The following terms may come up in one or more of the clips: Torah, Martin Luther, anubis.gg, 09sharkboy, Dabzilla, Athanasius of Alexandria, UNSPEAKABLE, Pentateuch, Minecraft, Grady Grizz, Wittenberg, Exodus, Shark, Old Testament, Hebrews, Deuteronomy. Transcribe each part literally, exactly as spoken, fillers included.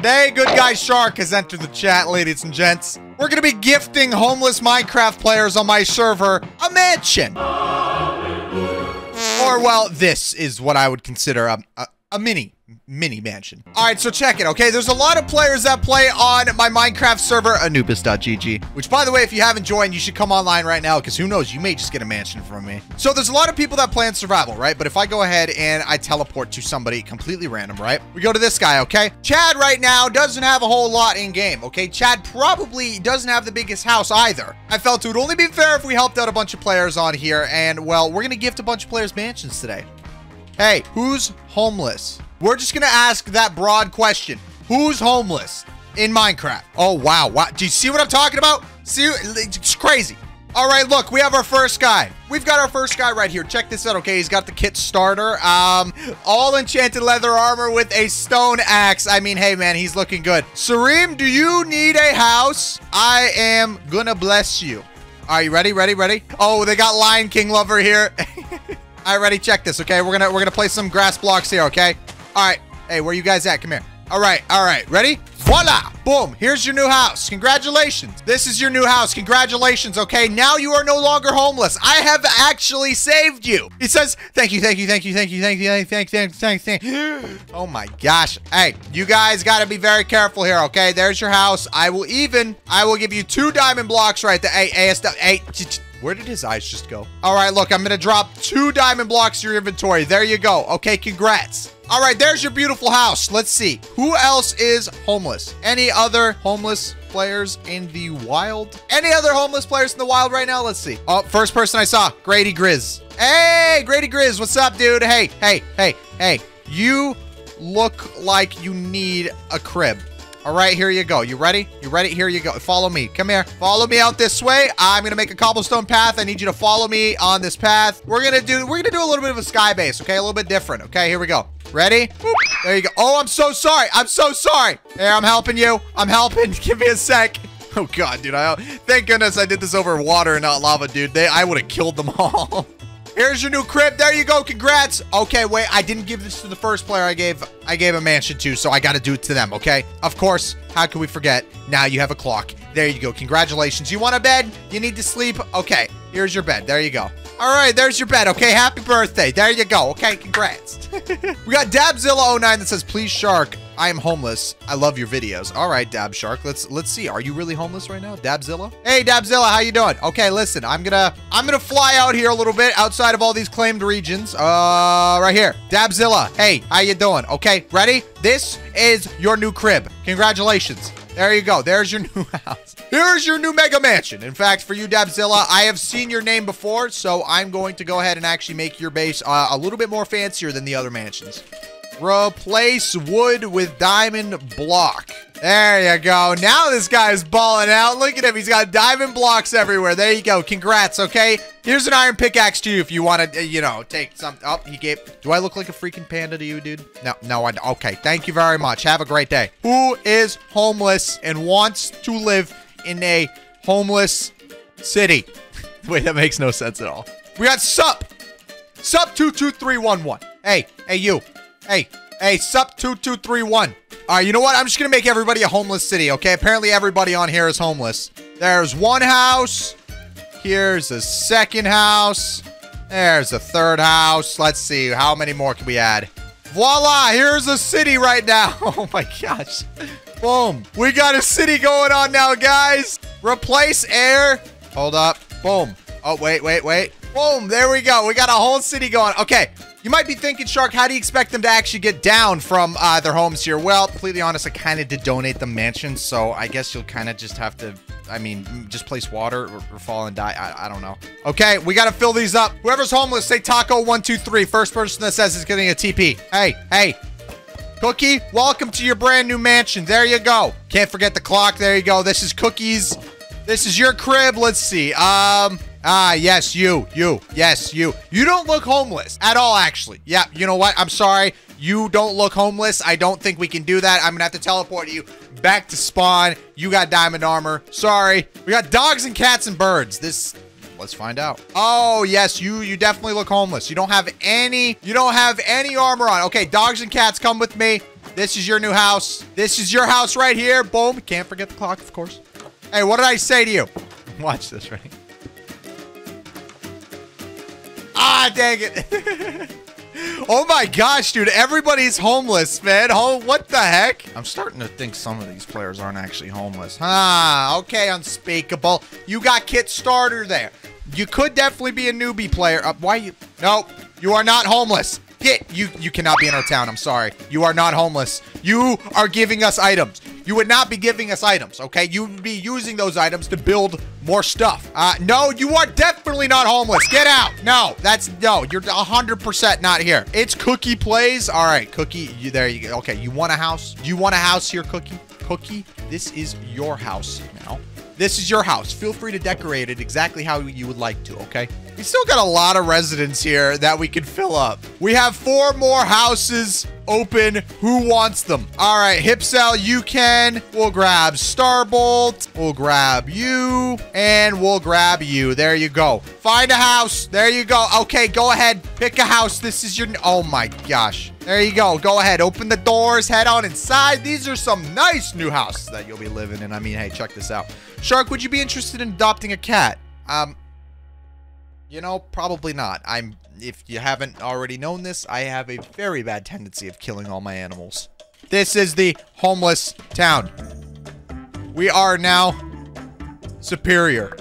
Today, Good Guy Shark has entered the chat, ladies and gents. We're gonna be gifting homeless Minecraft players on my server a mansion. Or, well, this is what I would consider a, a, a mini, mini mansion. All right, so check it, okay? There's a lot of players that play on my Minecraft server, anubis dot G G, which, by the way, if you haven't joined, you should come online right now, because who knows, you may just get a mansion from me. So there's a lot of people that play in survival, right? But if I go ahead and I teleport to somebody completely random, right? We go to this guy, okay? Chad right now doesn't have a whole lot in game, okay? Chad probably doesn't have the biggest house either. I felt it would only be fair if we helped out a bunch of players on here, and, well, we're gonna gift a bunch of players mansions today. Hey, who's homeless? We're just gonna ask that broad question. Who's homeless in Minecraft? Oh, wow, wow. Do you see what I'm talking about? See, it's crazy. All right, look, we have our first guy. We've got our first guy right here. Check this out, okay? He's got the kit starter. Um, all enchanted leather armor with a stone axe. I mean, hey, man, he's looking good. Sareem, do you need a house? I am gonna bless you. Are you ready, ready, ready? Oh, they got Lion King lover here. All right, ready, check this, okay? We're gonna, we're gonna place some grass blocks here, okay? All right. Hey, where you guys at? Come here. All right. All right. Ready? Voila. Boom. Here's your new house. Congratulations. This is your new house. Congratulations. Okay. Now you are no longer homeless. I have actually saved you. It says, thank you. Thank you. Thank you. Thank you. Thank you. Thank you. Thank you. Thank you. Oh my gosh. Hey, you guys got to be very careful here. Okay. There's your house. I will even, I will give you two diamond blocks right there. Hey, A S W. Hey, where did his eyes just go? All right. Look, I'm going to drop two diamond blocks to your inventory. There you go. Okay. Congrats. All right, there's your beautiful house. Let's see. Who else is homeless? Any other homeless players in the wild? Any other homeless players in the wild right now? Let's see. Oh, first person I saw, Grady Grizz. Hey, Grady Grizz, what's up, dude? Hey, hey, hey, hey. You look like you need a crib. All right, here you go. You ready? You ready? Here you go. Follow me. Come here. Follow me out this way. I'm going to make a cobblestone path. I need you to follow me on this path. We're going to do, we're going to do a little bit of a sky base, okay? A little bit different. Okay, here we go. Ready? Boop. There you go. Oh, I'm so sorry. I'm so sorry. Here, I'm helping you. I'm helping. Give me a sec. Oh, God, dude. I, thank goodness I did this over water and not lava, dude. They, I would have killed them all. Here's your new crib. There you go. Congrats. Okay, wait. I didn't give this to the first player I gave I gave a mansion to, so I got to do it to them, okay? Of course. How can we forget? Now you have a clock. There you go. Congratulations. You want a bed? You need to sleep? Okay. Here's your bed. There you go. All right. There's your bed, okay? Happy birthday. There you go. Okay, congrats. We got Dabzilla oh nine that says, please, Shark, I am homeless. I love your videos. All right, Dab Shark. Let's let's see. Are you really homeless right now, Dabzilla? Hey, Dabzilla, how you doing? Okay, listen. I'm gonna I'm gonna fly out here a little bit outside of all these claimed regions. Uh, right here, Dabzilla. Hey, how you doing? Okay, ready? This is your new crib. Congratulations. There you go. There's your new house. Here's your new mega mansion. In fact, for you, Dabzilla, I have seen your name before, so I'm going to go ahead and actually make your base uh, a little bit more fancier than the other mansions. Replace wood with diamond block. There you go. Now this guy is balling out. Look at him. He's got diamond blocks everywhere. There you go. Congrats, okay? Here's an iron pickaxe to you if you want to, you know, take some. Oh, he gave. Do I look like a freaking panda to you, dude? No, no, I don't. Okay, thank you very much. Have a great day. Who is homeless and wants to live in a homeless city? Wait, that makes no sense at all. We got Sup. Sup two two three one one. Hey, hey, you. Hey, hey, Sup two two three one. All right, you know what? I'm just going to make everybody a homeless city, okay? Apparently, everybody on here is homeless. There's one house. Here's a second house. There's a third house. Let's see. How many more can we add? Voila! Here's a city right now. Oh, my gosh. Boom. We got a city going on now, guys. Replace air. Hold up. Boom. Oh, wait, wait, wait. Boom. There we go. We got a whole city going. Okay. You might be thinking, Shark, how do you expect them to actually get down from uh, their homes here? Well, completely honest, I kind of did donate the mansion, so I guess you'll kind of just have to, I mean, just place water or, or fall and die. I, I don't know. Okay, we got to fill these up. Whoever's homeless, say Taco one two three. First person that says is getting a T P. Hey, hey. Cookie, welcome to your brand new mansion. There you go. Can't forget the clock. There you go. This is Cookie's. This is your crib. Let's see. Um... Ah, yes, you, you, yes, you. You don't look homeless at all, actually. Yeah, you know what? I'm sorry. You don't look homeless. I don't think we can do that. I'm going to have to teleport you back to spawn. You got diamond armor. Sorry. We got dogs and cats and birds. This, let's find out. Oh, yes, you you definitely look homeless. You don't have any, you don't have any armor on. Okay, dogs and cats, come with me. This is your new house. This is your house right here. Boom. Can't forget the clock, of course. Hey, what did I say to you? Watch this, right? Ah, dang it. Oh my gosh, dude. Everybody's homeless, man. Oh, what the heck? I'm starting to think some of these players aren't actually homeless. Ah, okay, Unspeakable. You got Kit Starter there. You could definitely be a newbie player. Uh, why you? Nope. You are not homeless. Kit, you, you cannot be in our town. I'm sorry. You are not homeless. You are giving us items. You would not be giving us items, okay? You would be using those items to build more stuff. Uh, no, you are definitely not homeless. Get out. No, that's, no, you're one hundred percent not here. It's Cookie Plays. All right, Cookie, you, there you go. Okay, you want a house? You want a house here, Cookie? Cookie, this is your house now. This is your house. Feel free to decorate it exactly how you would like to, okay? We still got a lot of residents here that we can fill up. We have four more houses open. Who wants them? All right, Hipsel, you can. We'll grab Starbolt. We'll grab you. And we'll grab you. There you go. Find a house. There you go. Okay, go ahead. Pick a house. This is your... Oh, my gosh. There you go. Go ahead. Open the doors. Head on inside. These are some nice new houses that you'll be living in. I mean, hey, check this out. Shark, would you be interested in adopting a cat? Um, you know, probably not. I'm, if you haven't already known this, I have a very bad tendency of killing all my animals. This is the homeless town. We are now superior.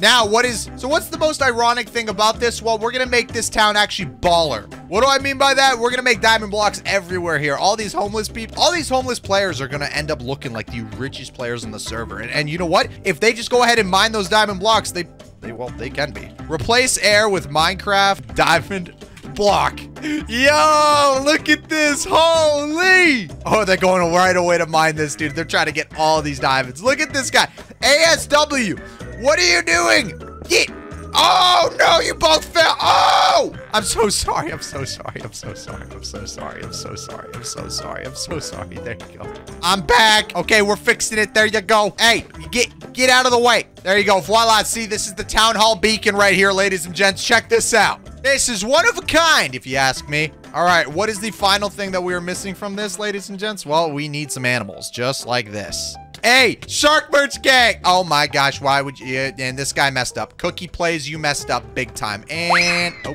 Now, what is... So, what's the most ironic thing about this? Well, we're going to make this town actually baller. What do I mean by that? We're going to make diamond blocks everywhere here. All these homeless people... All these homeless players are going to end up looking like the richest players on the server. And, and you know what? If they just go ahead and mine those diamond blocks, they... They, well, they can be. Replace air with Minecraft diamond block. Yo, look at this. Holy. Oh, they're going right away to mine this, dude. They're trying to get all these diamonds. Look at this guy. A S W. What are you doing? Get. Oh, no, you both fell. Oh, I'm so sorry. I'm so sorry. I'm so sorry. I'm so sorry. I'm so sorry. I'm so sorry. I'm so sorry. There you go. I'm back. Okay, we're fixing it. There you go. Hey, get get out of the way. There you go. Voila. See, this is the town hall beacon right here, ladies and gents. Check this out. This is one of a kind, if you ask me. All right, what is the final thing that we are missing from this, ladies and gents? Well, we need some animals just like this. Hey, Shark Merch Gang. Oh my gosh, why would you? And this guy messed up. Cookie Plays, you messed up big time. And, oh.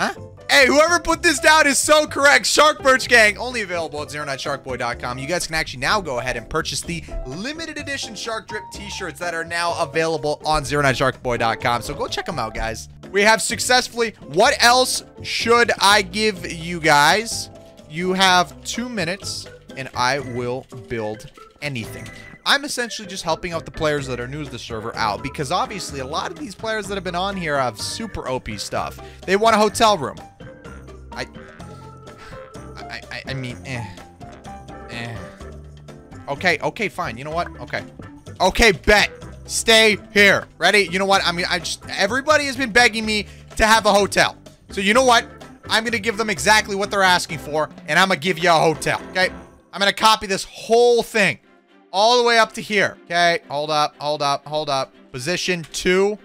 Huh? Hey, whoever put this down is so correct. Shark Merch Gang, only available at zero nine shark boy dot com. You guys can actually now go ahead and purchase the limited edition Shark Drip t-shirts that are now available on zero nine shark boy dot com. So go check them out, guys. We have successfully, what else should I give you guys? You have two minutes. And I will build anything. I'm essentially just helping out the players that are new to the server out, because obviously a lot of these players that have been on here have super O P stuff. They want a hotel room. I, I, I, I mean, eh, eh. Okay, okay, fine. You know what? Okay, okay, bet. Stay here. Ready? You know what? I mean, I just everybody has been begging me to have a hotel. So you know what? I'm gonna give them exactly what they're asking for, and I'm gonna give you a hotel. Okay. I'm going to copy this whole thing all the way up to here. Okay, hold up, hold up, hold up. Position two.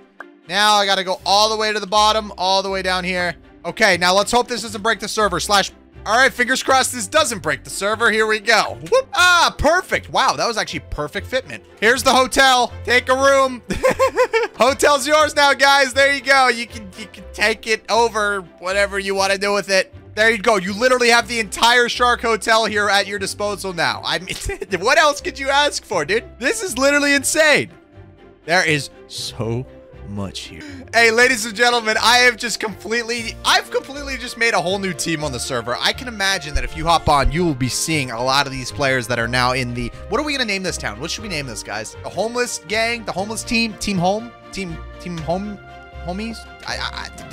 Now I got to go all the way to the bottom, all the way down here. Okay, now let's hope this doesn't break the server slash... All right, fingers crossed this doesn't break the server. Here we go. Whoop. Ah, perfect. Wow, that was actually perfect fitment. Here's the hotel. Take a room. Hotel's yours now, guys. There you go. You can, you can take it over, whatever you want to do with it. There you go. You literally have the entire Shark Hotel here at your disposal now. I mean, what else could you ask for, dude? This is literally insane. There is so much here. Hey, ladies and gentlemen, I have just completely, I've completely just made a whole new team on the server. I can imagine that if you hop on, you will be seeing a lot of these players that are now in the, what are we going to name this town? What should we name this, guys? The homeless gang, the homeless team, team home, team, team home. Homies? I,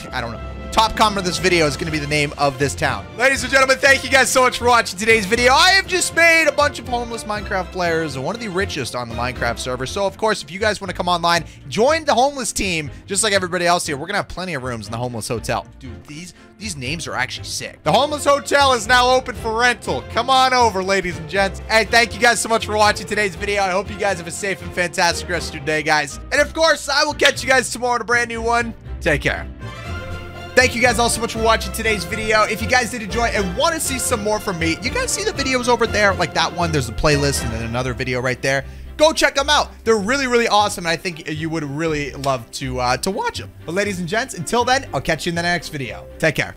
I, I don't know. Top comment of this video is going to be the name of this town. Ladies and gentlemen, thank you guys so much for watching today's video. I have just made a bunch of homeless Minecraft players, one of the richest on the Minecraft server. So, of course, if you guys want to come online, join the homeless team, just like everybody else here. We're going to have plenty of rooms in the homeless hotel. Dude, these, these names are actually sick. The homeless hotel is now open for rental. Come on over, ladies and gents. Hey, thank you guys so much for watching today's video. I hope you guys have a safe and fantastic rest of your day, guys. And, of course, I will catch you guys tomorrow on a brand new one. Take care. Thank you guys all so much for watching today's video. If you guys did enjoy and want to see some more from me, you guys see the videos over there, like that one, there's a playlist and then another video right there. Go check them out. They're really, really awesome, and I think you would really love to, uh, to watch them. But ladies and gents, until then, I'll catch you in the next video. Take care.